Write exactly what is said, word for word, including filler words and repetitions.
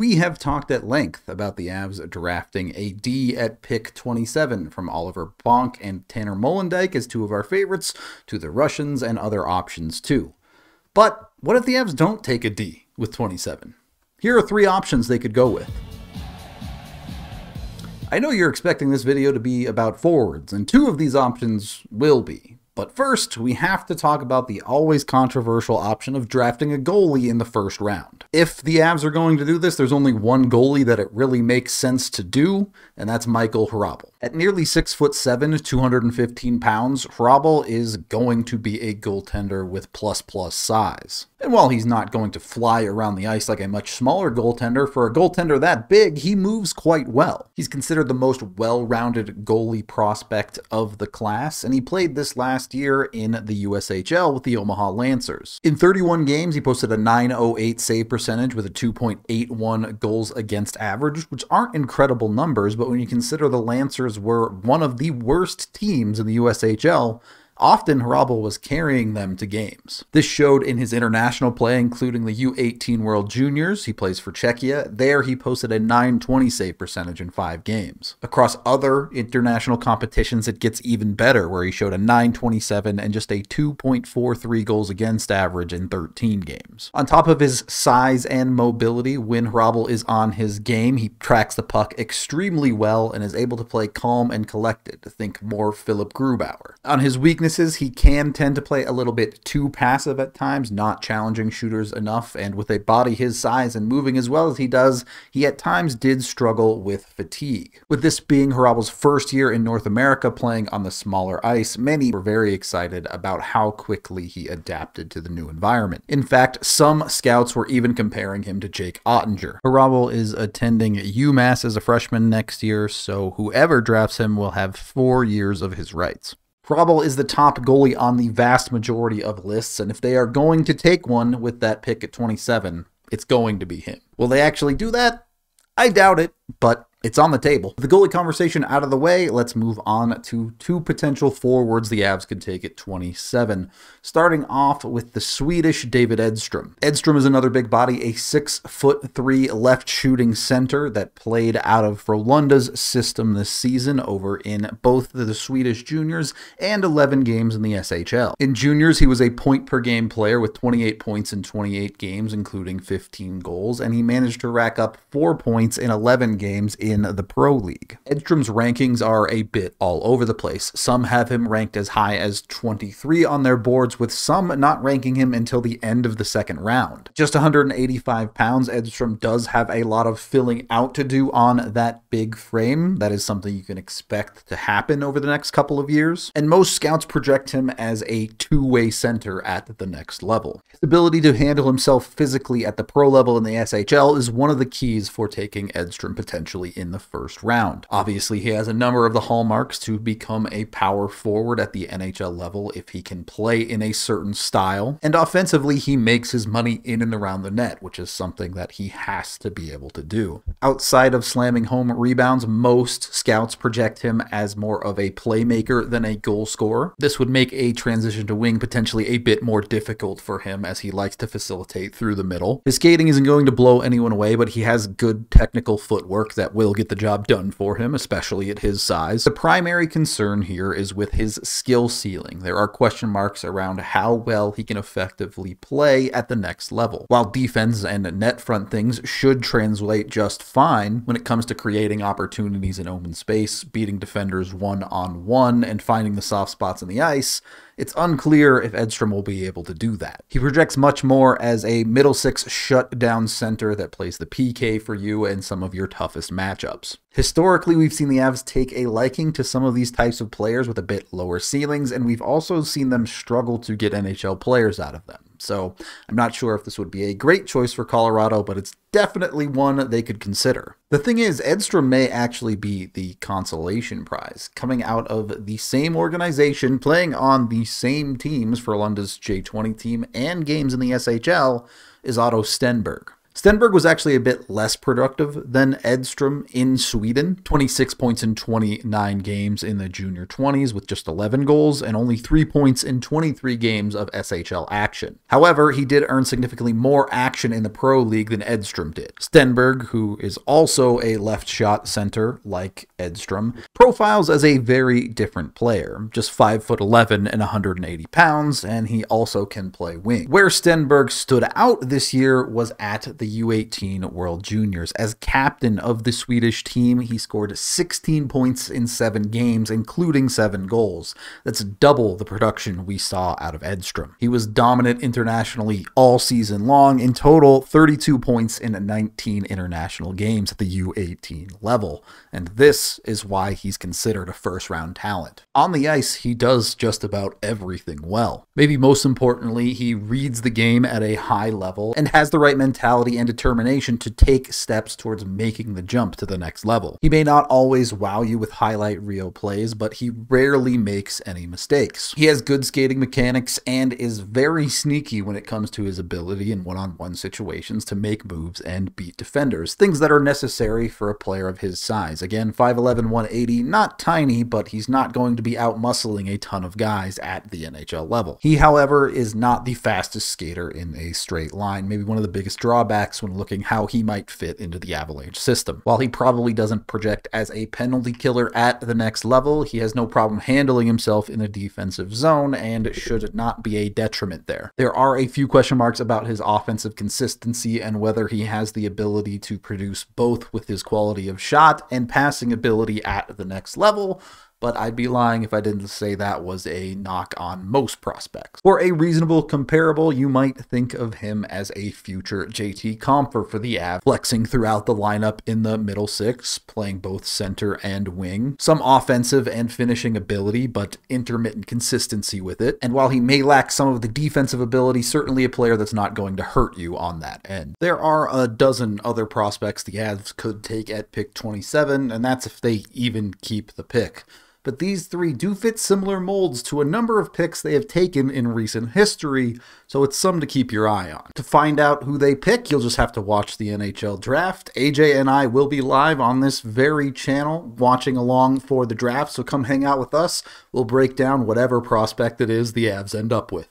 We have talked at length about the Avs drafting a D at pick twenty-seven, from Oliver Bonk and Tanner Mullendijk as two of our favorites, to the Russians and other options too. But what if the Avs don't take a D with twenty-seven? Here are three options they could go with. I know you're expecting this video to be about forwards, and two of these options will be. But first, we have to talk about the always controversial option of drafting a goalie in the first round. If the Avs are going to do this, there's only one goalie that it really makes sense to do, and that's Michael Hrabal. At nearly six foot seven, two hundred fifteen pounds, Hrabal is going to be a goaltender with plus plus size. And while he's not going to fly around the ice like a much smaller goaltender, for a goaltender that big, he moves quite well. He's considered the most well-rounded goalie prospect of the class, and he played this last year in the U S H L with the Omaha Lancers. In thirty-one games, he posted a nine oh eight save percentage with a two point eight one goals against average, which aren't incredible numbers, but when you consider the Lancers were one of the worst teams in the U S H L, often Hrabal was carrying them to games. This showed in his international play, including the U eighteen World Juniors. He plays for Czechia. There he posted a nine twenty save percentage in five games. Across other international competitions, it gets even better, where he showed a nine twenty-seven and just a two point four three goals against average in thirteen games. On top of his size and mobility, when Hrabal is on his game, he tracks the puck extremely well and is able to play calm and collected. Think more Philip Grubauer. On his weakness, he can tend to play a little bit too passive at times, not challenging shooters enough, and with a body his size and moving as well as he does, he at times did struggle with fatigue. With this being Hrabal's first year in North America playing on the smaller ice, many were very excited about how quickly he adapted to the new environment. In fact, some scouts were even comparing him to Jake Ottinger. Hrabal is attending UMass as a freshman next year, so whoever drafts him will have four years of his rights. Hrabal is the top goalie on the vast majority of lists, and if they are going to take one with that pick at twenty-seven, it's going to be him. Will they actually do that? I doubt it, but it's on the table. With the goalie conversation out of the way, let's move on to two potential forwards the Avs could take at twenty-seven, starting off with the Swedish David Edstrom. Edstrom is another big body, a six foot three left shooting center that played out of Frolunda's system this season over in both the Swedish juniors and eleven games in the S H L. In juniors, he was a point-per-game player with twenty-eight points in twenty-eight games, including fifteen goals, and he managed to rack up four points in eleven games in in the Pro League. Edstrom's rankings are a bit all over the place. Some have him ranked as high as twenty-three on their boards, with some not ranking him until the end of the second round. Just one hundred eighty-five pounds, Edstrom does have a lot of filling out to do on that big frame. That is something you can expect to happen over the next couple of years, and most scouts project him as a two-way center at the next level. His ability to handle himself physically at the pro level in the S H L is one of the keys for taking Edstrom potentially in the first round. Obviously, he has a number of the hallmarks to become a power forward at the N H L level if he can play in a certain style, and offensively, he makes his money in and around the net, which is something that he has to be able to do. Outside of slamming home rebounds, most scouts project him as more of a playmaker than a goal scorer. This would make a transition to wing potentially a bit more difficult for him, as he likes to facilitate through the middle. His skating isn't going to blow anyone away, but he has good technical footwork that will get the job done for him, especially at his size. The primary concern here is with his skill ceiling. There are question marks around how well he can effectively play at the next level. While defense and net front things should translate just fine when it comes to creating opportunities in open space, beating defenders one-on-one, and finding the soft spots in the ice, it's unclear if Edstrom will be able to do that. He projects much more as a middle six shutdown center that plays the P K for you in some of your toughest matchups. Historically, we've seen the Avs take a liking to some of these types of players with a bit lower ceilings, and we've also seen them struggle to get N H L players out of them. So I'm not sure if this would be a great choice for Colorado, but it's definitely one they could consider. The thing is, Edstrom may actually be the consolation prize. Coming out of the same organization, playing on the same teams for Frolunda's J twenty team and games in the S H L, is Otto Stenberg. Stenberg was actually a bit less productive than Edstrom in Sweden, twenty-six points in twenty-nine games in the junior twenties with just eleven goals and only three points in twenty-three games of S H L action. However, he did earn significantly more action in the pro league than Edstrom did. Stenberg, who is also a left shot center like Edstrom, profiles as a very different player, just five foot eleven and one hundred eighty pounds, and he also can play wing. Where Stenberg stood out this year was at the U eighteen World Juniors. As captain of the Swedish team, he scored sixteen points in seven games, including seven goals. That's double the production we saw out of Edstrom. He was dominant internationally all season long, in total thirty-two points in nineteen international games at the U eighteen level, and this is why he's considered a first-round talent. On the ice, he does just about everything well. Maybe most importantly, he reads the game at a high level and has the right mentality and determination to take steps towards making the jump to the next level. He may not always wow you with highlight reel plays, but he rarely makes any mistakes. He has good skating mechanics and is very sneaky when it comes to his ability in one-on-one situations to make moves and beat defenders, things that are necessary for a player of his size. Again, five eleven, one eighty, not tiny, but he's not going to be out-muscling a ton of guys at the N H L level. He, however, is not the fastest skater in a straight line, maybe one of the biggest drawbacks when looking how he might fit into the Avalanche system. While he probably doesn't project as a penalty killer at the next level, he has no problem handling himself in a defensive zone and should not be a detriment there. There are a few question marks about his offensive consistency and whether he has the ability to produce both with his quality of shot and passing ability at the next level, but I'd be lying if I didn't say that was a knock on most prospects. For a reasonable comparable, you might think of him as a future J T Compher for the Avs, flexing throughout the lineup in the middle six, playing both center and wing, some offensive and finishing ability, but intermittent consistency with it. And while he may lack some of the defensive ability, certainly a player that's not going to hurt you on that end. There are a dozen other prospects the Avs could take at pick twenty-seven, and that's if they even keep the pick. But these three do fit similar molds to a number of picks they have taken in recent history, so it's some to keep your eye on. To find out who they pick, you'll just have to watch the N H L draft. A J and I will be live on this very channel watching along for the draft, so come hang out with us. We'll break down whatever prospect it is the Avs end up with.